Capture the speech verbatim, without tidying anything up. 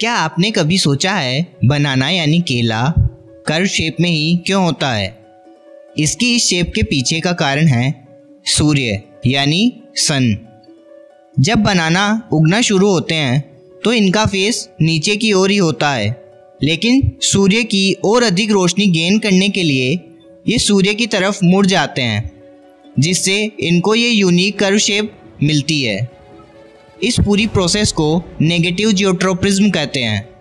क्या आपने कभी सोचा है बनाना यानी केला कर्व शेप में ही क्यों होता है? इसकी इस शेप के पीछे का कारण है सूर्य यानी सन। जब बनाना उगना शुरू होते हैं तो इनका फेस नीचे की ओर ही होता है, लेकिन सूर्य की और अधिक रोशनी गेन करने के लिए ये सूर्य की तरफ मुड़ जाते हैं, जिससे इनको ये यूनिक कर्व शेप मिलती है। इस पूरी प्रोसेस को नेगेटिव जियोट्रोपिज्म कहते हैं।